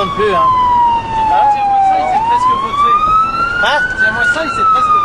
sonne plus, hein. Tiens-moi ça, il s'est presque voté. Hein? Tiens-moi ça, il s'est presque voté.